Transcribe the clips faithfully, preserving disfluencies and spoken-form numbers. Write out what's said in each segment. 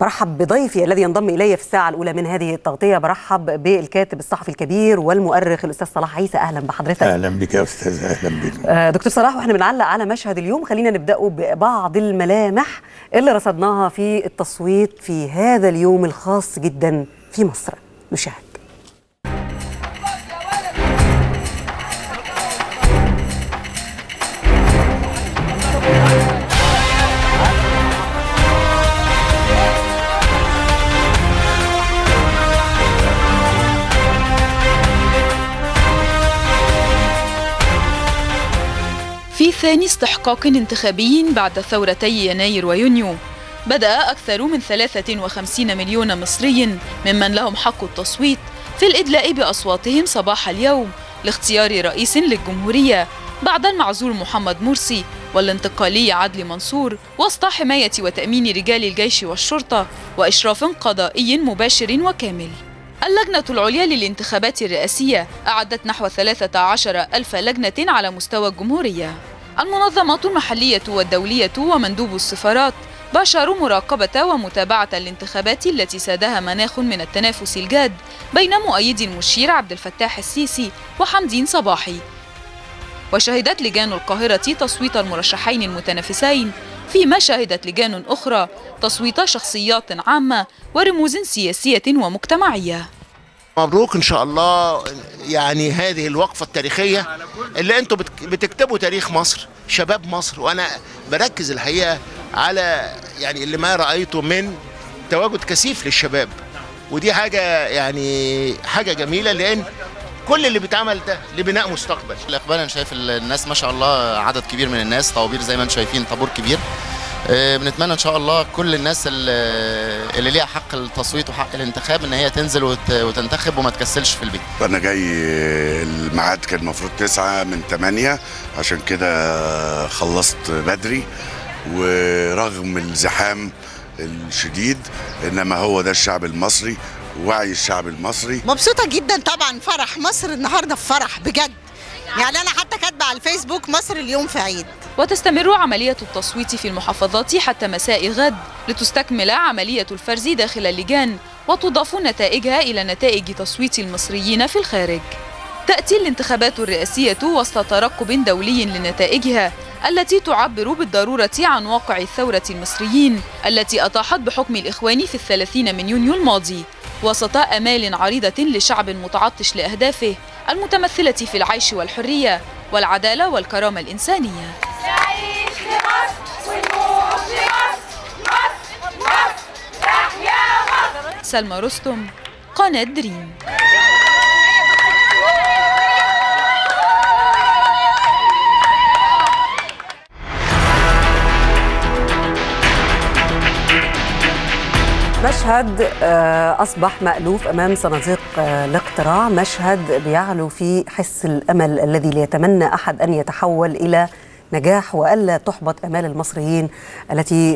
برحب بضيفي الذي ينضم إلي في الساعة الأولى من هذه التغطية. برحب بالكاتب الصحفي الكبير والمؤرخ الأستاذ صلاح عيسى. أهلا بحضرتك. أهلا بك يا أستاذ. أهلا بك دكتور صلاح. وإحنا بنعلق على مشهد اليوم، خلينا نبدأه ببعض الملامح اللي رصدناها في التصويت في هذا اليوم الخاص جدا في مصر. نشاهد. في ثاني استحقاق انتخابي بعد ثورتي يناير ويونيو، بدأ أكثر من ثلاثة وخمسين مليون مصري ممن لهم حق التصويت في الإدلاء بأصواتهم صباح اليوم لاختيار رئيس للجمهورية بعد المعزول محمد مرسي والانتقالي عادل منصور، وسط حماية وتأمين رجال الجيش والشرطة وإشراف قضائي مباشر وكامل. اللجنة العليا للانتخابات الرئاسية أعدت نحو ثلاثة عشر ألف لجنة على مستوى الجمهورية. المنظمات المحلية والدولية ومندوب السفارات باشروا مراقبة ومتابعة الانتخابات التي سادها مناخ من التنافس الجاد بين مؤيدي المشير عبد الفتاح السيسي وحمدين صباحي. وشهدت لجان القاهرة تصويت المرشحين المتنافسين، فيما شهدت لجان أخرى تصويت شخصيات عامة ورموز سياسية ومجتمعية. مبروك إن شاء الله، يعني هذه الوقفة التاريخية اللي أنتم بتكتبوا تاريخ مصر، شباب مصر. وأنا بركز الحقيقة على يعني اللي ما رأيته من تواجد كثيف للشباب، ودي حاجة يعني حاجة جميلة، لأن كل اللي بيتعمل ده لبناء مستقبل. الاقبال انا شايف الناس ما شاء الله، عدد كبير من الناس، طوابير زي ما انتم شايفين، طابور كبير. بنتمنى ان شاء الله كل الناس اللي ليها حق التصويت وحق الانتخاب ان هي تنزل وتنتخب وما تكسلش في البيت. انا جاي الميعاد كان المفروض تسعة من ثمانية، عشان كده خلصت بدري، ورغم الزحام الشديد انما هو ده الشعب المصري، وعي الشعب المصري. مبسوطة جدا طبعا، فرح مصر النهاردة، في فرح بجد، يعني أنا حتى كاتبة على الفيسبوك مصر اليوم في عيد. وتستمر عملية التصويت في المحافظات حتى مساء غد، لتستكمل عملية الفرز داخل اللجان وتضاف نتائجها إلى نتائج تصويت المصريين في الخارج. تأتي الانتخابات الرئاسية وسط ترقب دولي لنتائجها التي تعبر بالضرورة عن واقع الثورة المصريين التي أطاحت بحكم الإخوان في الثلاثين من يونيو الماضي، وسط آمال عريضة لشعب متعطش لأهدافه المتمثلة في العيش والحرية والعدالة والكرامة الإنسانية. سلمى روستوم، قناة دريم. مشهد أصبح مألوف أمام صناديق الاقتراع، مشهد بيعلو فيه حس الأمل الذي لا يتمنى أحد أن يتحول إلى نجاح، وألا تحبط آمال المصريين التي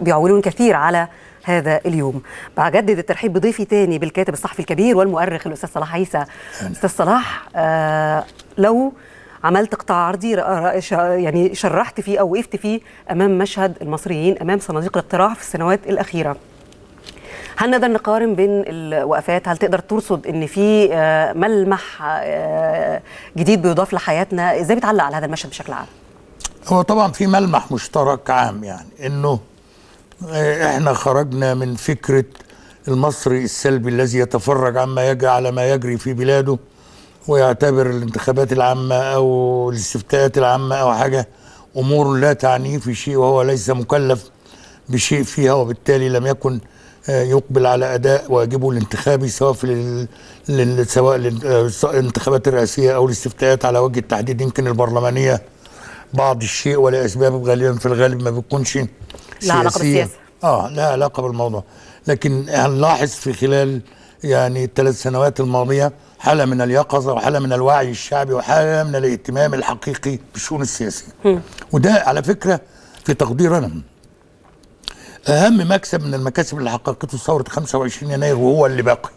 بيعولون كثير على هذا اليوم. بجدد الترحيب بضيفي تاني بالكاتب الصحفي الكبير والمؤرخ الأستاذ صلاح عيسى. أستاذ صلاح، لو عملت قطاع عرضي يعني شرحت فيه أو وقفت فيه أمام مشهد المصريين أمام صناديق الاقتراع في السنوات الأخيرة، هل نقدر نقارن بين الوقفات؟ هل تقدر ترصد أن في ملمح جديد بيضاف لحياتنا؟ إزاي بتعلق على هذا المشهد بشكل عام؟ هو طبعا في ملمح مشترك عام، يعني أنه إحنا خرجنا من فكرة المصري السلبي الذي يتفرج عما يجري على ما يجري في بلاده، ويعتبر الانتخابات العامة أو الاستفتاءات العامة أو حاجة أمور لا تعنيه في شيء، وهو ليس مكلف بشيء فيها، وبالتالي لم يكن يقبل على أداء واجبه الانتخابي سواء في سواء الانتخابات الرئاسية أو الاستفتاءات على وجه التحديد. يمكن البرلمانية بعض الشيء، ولأسباب غالبا في الغالب ما بتكونش لا علاقة بالسياسة، اه لا علاقة بالموضوع. لكن هنلاحظ في خلال يعني الثلاث سنوات الماضية حالة من اليقظة، وحالة من الوعي الشعبي، وحالة من الاهتمام الحقيقي بالشؤون السياسية. وده على فكرة في تقديرنا أهم مكسب من المكاسب اللي حققته ثورة خمسة وعشرين يناير، وهو اللي باقي،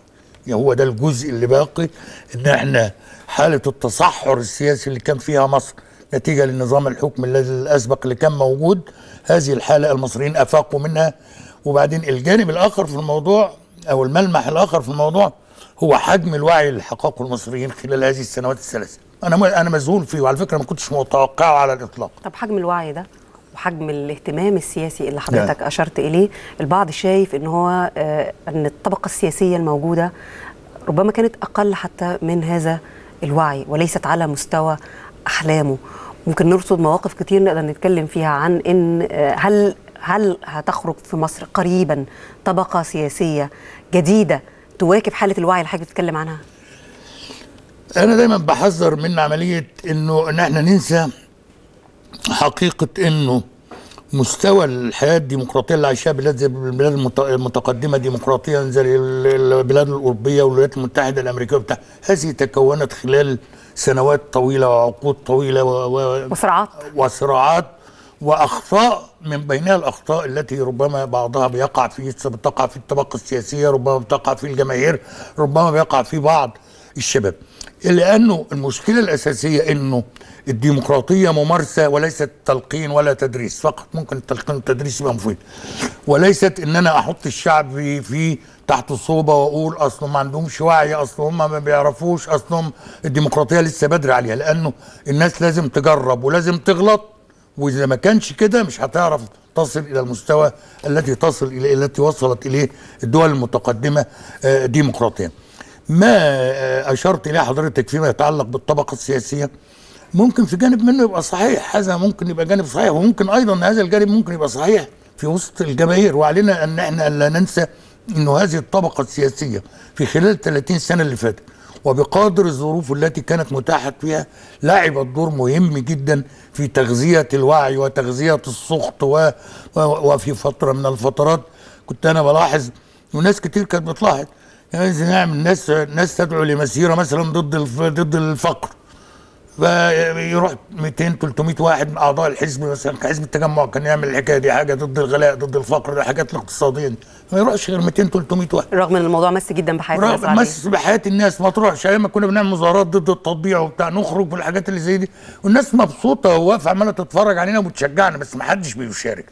يعني هو ده الجزء اللي باقي، إن إحنا حالة التصحر السياسي اللي كان فيها مصر نتيجة للنظام الحكم الذي الأسبق اللي كان موجود. هذه الحالة المصريين أفاقوا منها. وبعدين الجانب الآخر في الموضوع أو الملمح الآخر في الموضوع هو حجم الوعي اللي حققه المصريين خلال هذه السنوات الثلاثة. أنا أنا مذهول فيه، وعلى فكرة ما كنتش متوقعه على الإطلاق. طب حجم الوعي ده وحجم الاهتمام السياسي اللي حضرتك ده أشرت إليه، البعض شايف إن هو آه أن الطبقة السياسية الموجودة ربما كانت أقل حتى من هذا الوعي وليست على مستوى أحلامه. ممكن نرصد مواقف كتير نقدر نتكلم فيها عن إن آه هل هل هتخرج في مصر قريبا طبقة سياسية جديدة تواكب حالة الوعي اللي حضرتك بتتكلم عنها؟ أنا دايما بحذر من عملية إنه إن إحنا ننسى حقيقة إنه مستوى الحياة الديمقراطية اللي عايشها بلاد زي البلاد المتقدمة ديمقراطيا زي البلاد الأوروبية والولايات المتحدة الأمريكية وبتاع، هذه تكونت خلال سنوات طويلة وعقود طويلة و... وصراعات وصراعات وأخطاء، من بينها الأخطاء التي ربما بعضها بيقع في بتقع في الطبقة السياسية، ربما بتقع في الجماهير، ربما بيقع في بعض الشباب. لأنه المشكلة الأساسية أنه الديمقراطية ممارسة وليست تلقين ولا تدريس فقط. ممكن التلقين والتدريس يبقى مفيد، وليست أن أنا أحط الشعب في, في تحت الصوبة وأقول أصلهم ما عندهمش وعي، أصلهم ما بيعرفوش، أصلهم الديمقراطية لسه بدري عليها. لأنه الناس لازم تجرب ولازم تغلط، وإذا ما كانش كده مش هتعرف تصل إلى المستوى التي تصل إلى التي وصلت إليه الدول المتقدمة ديمقراطيا. ما أشرت إليه حضرتك فيما يتعلق بالطبقة السياسية ممكن في جانب منه يبقى صحيح، هذا ممكن يبقى جانب صحيح، وممكن أيضا هذا الجانب ممكن يبقى صحيح في وسط الجماهير. وعلينا أن احنا لا ننسى أنه هذه الطبقة السياسية في خلال ثلاثين سنة اللي فاتت وبقدر الظروف التي كانت متاحة فيها لعبت دور مهم جدا في تغذية الوعي وتغذية السخط. وفي فترة من الفترات كنت أنا بلاحظ وناس كتير كانت بتلاحظ، يعني نعمل ناس ناس تدعو لمسيره مثلا ضد ضد الفقر، فيروح مئتين تلتمية واحد من اعضاء الحزب، مثلا حزب التجمع كان يعمل الحكايه دي، حاجه ضد الغلاء ضد الفقر، ده حاجات الاقتصاديه دي، ما يروحش غير مئتين تلتمية واحد، رغم ان الموضوع مس جدا بحياه الناس. مس بحياه الناس، ما تروحش. ايام ما كنا بنعمل مظاهرات ضد التطبيع وبتاع، نخرج بالحاجات اللي زي دي والناس مبسوطه وواقفه عماله تتفرج علينا وبتشجعنا، بس ما حدش بيشارك.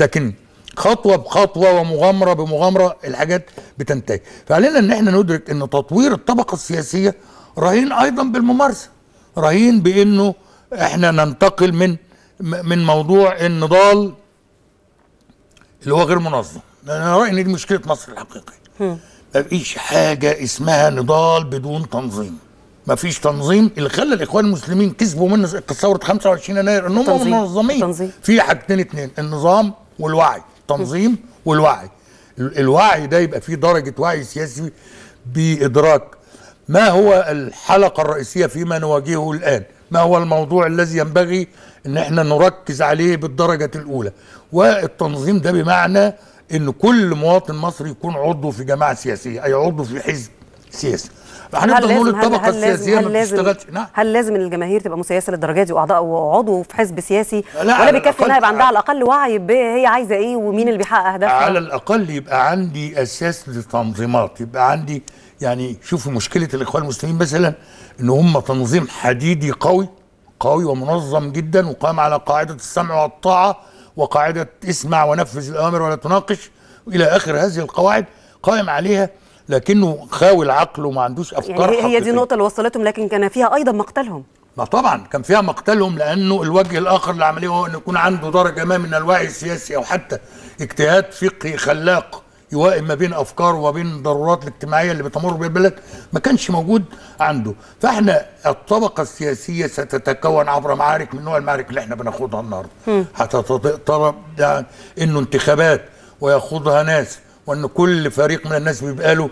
لكن خطوة بخطوة ومغامرة بمغامرة الحاجات بتنتهي. فعلينا ان احنا ندرك ان تطوير الطبقة السياسية رهين ايضا بالممارسة، رهين بانه احنا ننتقل من من موضوع النضال اللي هو غير منظم. انا رأيي ان دي مشكلة مصر الحقيقية، مفيش حاجة اسمها نضال بدون تنظيم، مفيش تنظيم. اللي خلى الاخوان المسلمين كسبوا من ثورة خمسة وعشرين يناير انهم منظمين في حاجتين اتنين، النظام والوعي، تنظيم والوعي. الوعي ده يبقى فيه درجة وعي سياسي بإدراك ما هو الحلقة الرئيسية فيما نواجهه الآن، ما هو الموضوع الذي ينبغي ان احنا نركز عليه بالدرجة الأولى. والتنظيم ده بمعنى ان كل مواطن مصري يكون عضو في جماعة سياسية، أي عضو في حزب سياسي. هنفضل نقول الطبقة السياسية ما بتشتغلش. نعم. هل لازم الجماهير تبقى مسيسة للدرجة دي واعضاء وعضو في حزب سياسي؟ ولا بيكفي انها يبقى عندها على الاقل وعي هي عايزة ايه ومين اللي بيحقق اهدافها؟ على الاقل يبقى عندي اساس للتنظيمات، يبقى عندي يعني. شوفوا مشكلة الاخوان المسلمين مثلا ان هم تنظيم حديدي قوي قوي ومنظم جدا، وقام على قاعدة السمع والطاعة وقاعدة اسمع ونفذ الاوامر ولا تناقش والى اخر هذه القواعد، قائم عليها، لكنه خاوي العقل وما عندوش افكار. يعني هي دي النقطه اللي وصلتهم، لكن كان فيها ايضا مقتلهم. ما طبعا كان فيها مقتلهم، لانه الوجه الاخر للعمليه هو ان يكون عنده درجه ما من الوعي السياسي او حتى اجتهاد فقهي خلاق يوائم ما بين افكاره وما بين الضرورات الاجتماعيه اللي بتمر بها البلد، ما كانش موجود عنده. فاحنا الطبقه السياسيه ستتكون عبر معارك من نوع المعارك اللي احنا بناخدها النهارده، هتتطلب يعني انه انتخابات وياخدها ناس، وأن كل فريق من الناس بيبقى له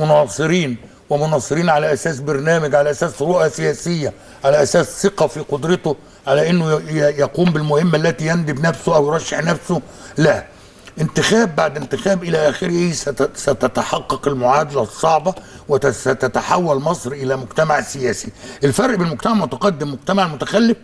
مناصرين ومناصرين على أساس برنامج، على أساس رؤى سياسية، على أساس ثقة في قدرته على أنه يقوم بالمهمة التي يندب نفسه أو يرشح نفسه. لا انتخاب بعد انتخاب إلى آخره. ستتحقق المعادلة الصعبة وستتحول مصر إلى مجتمع سياسي. الفرق بين المجتمع المتقدم والمجتمع المتخلف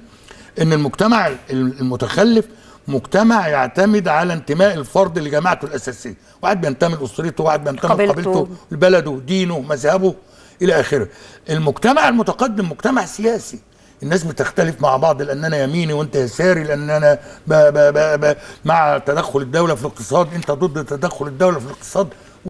أن المجتمع المتخلف مجتمع يعتمد على انتماء الفرد لجماعته الاساسيه، واحد بينتمي لاسرته، واحد بينتمي لقبيلته، لبلده، دينه، مذهبه الى اخره. المجتمع المتقدم مجتمع سياسي، الناس بتختلف مع بعض، لان انا يميني وانت يساري، لان انا ب ب ب ب مع تدخل الدوله في الاقتصاد، انت ضد تدخل الدوله في الاقتصاد.